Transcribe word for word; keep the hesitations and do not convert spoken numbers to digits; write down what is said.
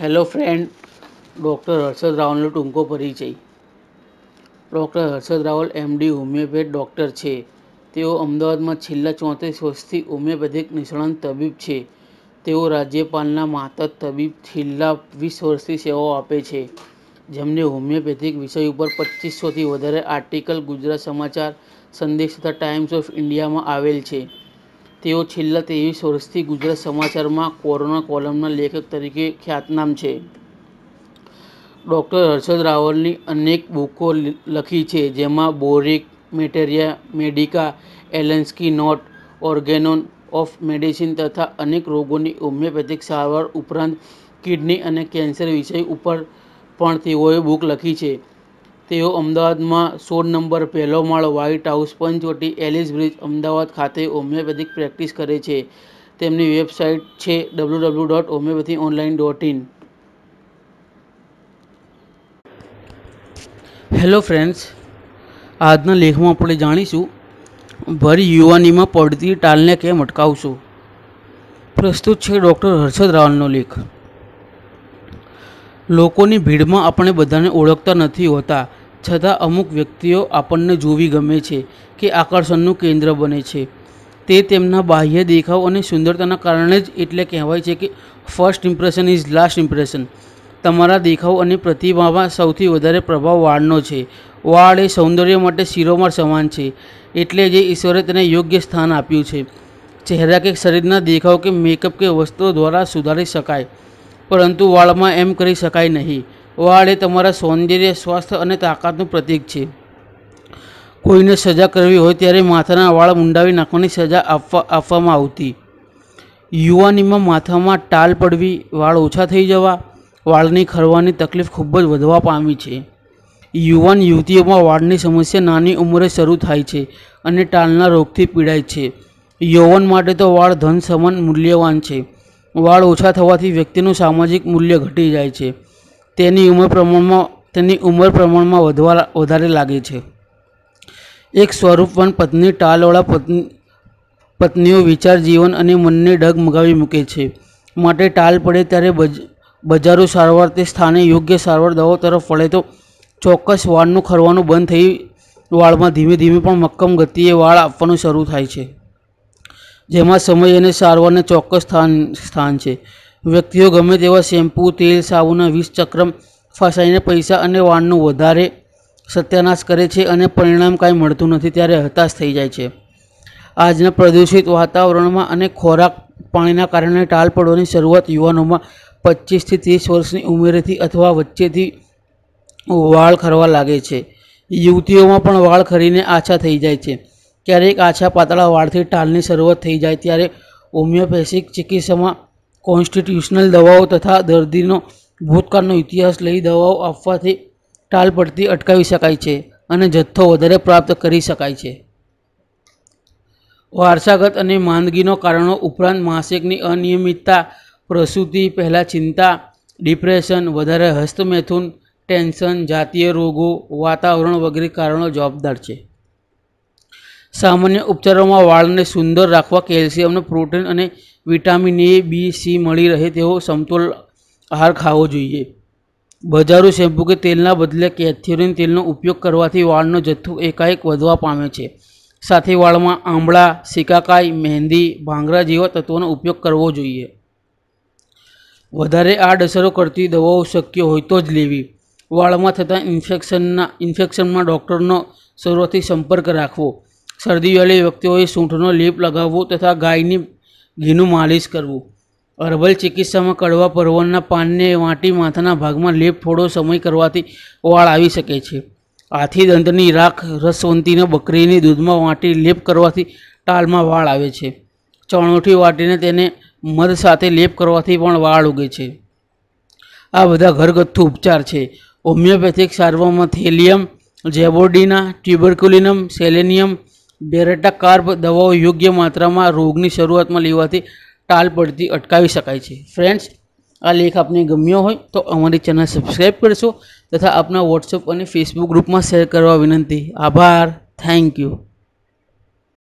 Hello friend, doctor Harshad रावलનો ટૂંકો પરિચય। Doctor Harshad Raval MD homeopath doctor છે। તેઓ અમદાવાદમાં છેલ્લા ચોત્રીસ વર્ષથી હોમિયોપેથિક નિષ્ણાંત તબીબ છે। તેઓ રાજ્યપાલના માતર તબીબ છેલ્લા વીસ વર્ષથી સેવાઓ આપે છે, જેમને હોમિયોપેથિક વિષય ઉપર પચીસોથી વધારે આર્ટિકલ ગુજરાત સમાચાર, સંદેશ તથા ટાઈમ્સ ઓફ ઇન્ડિયામાં આવેલ છે। તેઓ છેલ્લા ત્રેવીસ વર્ષથી ગુજરાત સમાચારમાં કોરોના કોલમના લેખક તરીકે ખ્યાતનામ છે। ડૉક્ટર હર્ષદ રાવલની અનેક બુકો લખી છે, જેમાં Boericke, materia medica, Allen's key note, organon of medicine તથા અનેક રોગોની હોમિયોપેથિક સારવાર ઉપરાંત કિડની અને કેન્સર વિષય ઉપર પણ તેઓએ બુક લખી છે। તેઓ અમદાવાદમાં સોળ નંબર પહેલો માળ, વ્હાઇટ હાઉસ, પંચવટી, એલિસબ્રિજ, અમદાવાદ ખાતે હોમિયોપેથિક પ્રેક્ટિસ કરે છે। તેમની વેબસાઇટ છે W W W dot homeopathy online dot in. Hello friends, આજના લેખમાં આપણે જાણીશું ભરી યુવાનીમાં પડતી ટાલને કેમ અટકાવશું। પ્રસ્તુત છે ડૉક્ટર હર્ષદ રાવલનો લેખ। લોકોની ભીડમાં આપણે બધાને ઓળખતા નથી હોતા, છતાં અમુક વ્યક્તિઓ આપણને જોવી ગમે છે કે આકર્ષણનું કેન્દ્ર બને છે। તે તેમના બાહ્ય દેખાવ અને સુંદરતાના કારણે જ એટલે કહેવાય છે કે first impression is last impression. તમારા દેખાવ અને પ્રતિભામાં સૌથી વધારે પ્રભાવ વાળનો છે। વાળ એ સૌંદર્ય માટે શિરોમાળ સમાન છે, એટલે જે ઈશ્વરે તેને યોગ્ય સ્થાન આપ્યું છે। ચહેરા કે શરીરના દેખાવ કે મેકઅપ કે વસ્ત્રો દ્વારા સુધારી શકાય, પરંતુ વાળમાં એમ કરી શકાય નહીં। વાળ એ તમારા સૌંદર્ય, સ્વાસ્થ્ય અને તાકાતનું પ્રતીક છે। કોઈને સજા કરવી હોય ત્યારે માથાના વાળ મુંડાવી નાખવાની સજા આપવા આપવામાં આવતી। યુવાનીમાં માથામાં ટાલ પડવી, વાળ ઓછા થઈ જવા, વાળની ખરવાની તકલીફ ખૂબ જ વધવા પામી છે। યુવાન યુવતીઓમાં વાળની સમસ્યા નાની ઉંમરે શરૂ થાય છે અને ટાલના રોગથી પીડાય છે। યૌવન માટે તો વાળ ધન સમાન મૂલ્યવાન છે। વાળ ઓછા થવાથી વ્યક્તિનું સામાજિક મૂલ્ય ઘટી જાય છે। તેની ઉંમર પ્રમાણમાં તેની ઉંમર પ્રમાણમાં વધવા વધારે લાગે છે। એક સ્વરૂપવાન પત્ની ટાલવાળા પત્ની પત્નીઓ વિચાર, જીવન અને મનને ડગમગાવી મૂકે છે, માટે ટાલ પડે ત્યારે બજ બજારો સારવાર તે સ્થાને યોગ્ય સારવાર દવાઓ તરફ વળે તો ચોક્કસ વાળનું ખરવાનું બંધ થઈ વાળમાં ધીમે ધીમે પણ મક્કમ ગતિએ વાળ આપવાનું શરૂ થાય છે, જેમાં સમય અને સારવારને ચોક્કસ સ્થાન સ્થાન છે। વ્યક્તિઓ ગમે તેવા શેમ્પૂ, તેલ, સાબુના વિષ ચક્રમ ફસાઈને પૈસા અને વાળનું વધારે સત્યાનાશ કરે છે અને પરિણામ કાંઈ મળતું નથી, ત્યારે હતાશ થઈ જાય છે। આજના પ્રદૂષિત વાતાવરણમાં અને ખોરાક પાણીના કારણે ટાલ પડવાની શરૂઆત યુવાનોમાં પચીસથી ત્રીસ વર્ષની ઉંમરેથી અથવા વચ્ચેથી વાળ ખરવા લાગે છે। યુવતીઓમાં પણ વાળ ખરીને આછા થઈ જાય છે। ક્યારેક આછા પાતળા વાળથી ટાલની શરૂઆત થઈ જાય, ત્યારે હોમિયોપેથિક ચિકિત્સામાં કોન્સ્ટિટ્યુશનલ દવાઓ તથા દર્દીનો ભૂતકાળનો ઇતિહાસ લઈ દવાઓ આપવાથી ટાલ પડતી અટકાવી શકાય છે અને જથ્થો વધારે પ્રાપ્ત કરી શકાય છે। વારસાગત અને માંદગીનો કારણો ઉપરાંત માસિકની અનિયમિતતા, પ્રસૂતિ પહેલાં ચિંતા, ડિપ્રેશન, વધારે હસ્તમૈથુન, ટેન્શન, જાતીય રોગો, વાતાવરણ વગેરે કારણો જવાબદાર છે। સામાન્ય ઉપચારોમાં વાળને સુંદર રાખવા કેલ્શિયમને, પ્રોટીન અને વિટામિન એ, બી, સી મળી રહે તેવો સમતોલ આહાર ખાવો જોઈએ। બજારુ શેમ્પૂ કે તેલના બદલે કેથ્યુરિન તેલનો ઉપયોગ કરવાથી વાળનો જથ્થો એકાએક વધવા પામે છે। સાથે વાળમાં આંબળા, સિકાકાઈ, મહેંદી, ભાંગરા જેવા તત્વોનો ઉપયોગ કરવો જોઈએ। વધારે આડઅસરો કરતી દવાઓ શક્ય હોય તો જ લેવી। વાળમાં થતા ઇન્ફેક્શનના ઇન્ફેક્શનમાં ડૉક્ટરનો શરૂઆતથી સંપર્ક રાખવો। શરદીવાળી વ્યક્તિઓએ સૂંઠનો લેપ લગાવવો તથા ગાયની ઘીનું માલિશ કરવું। હર્બલ ચિકિત્સામાં કડવા પરવળના પાનને વાટી માથાના ભાગમાં લેપ થોડો સમય કરવાથી વાળ આવી શકે છે। હાથી દંતની રાખ, રસવંતીને બકરીની દૂધમાં વાટી લેપ કરવાથી ટાલમાં વાળ આવે છે। ચણોઠી વાટીને તેને મધ સાથે લેપ કરવાથી પણ વાળ ઉગે છે। આ બધા ઘરગથ્થુ ઉપચાર છે। હોમિયોપેથિક સારવારમાં થેલિયમ, જેબોરડીના, ટ્યુબરક્યુલિનમ, સેલેનિયમ, બેરેટા કાર્બ દવાઓ યોગ્ય માત્રામાં રોગની શરૂઆતમાં લેવાથી ટાલ પડતી અટકાવી શકાય છે। ફ્રેન્ડ્સ, આ લેખ આપને ગમ્યો હોય તો અમારી ચેનલ સબસ્ક્રાઈબ કરશો તથા આપના વોટ્સઅપ અને ફેસબુક ગ્રુપમાં શેર કરવા વિનંતી। આભાર, થેન્ક યુ।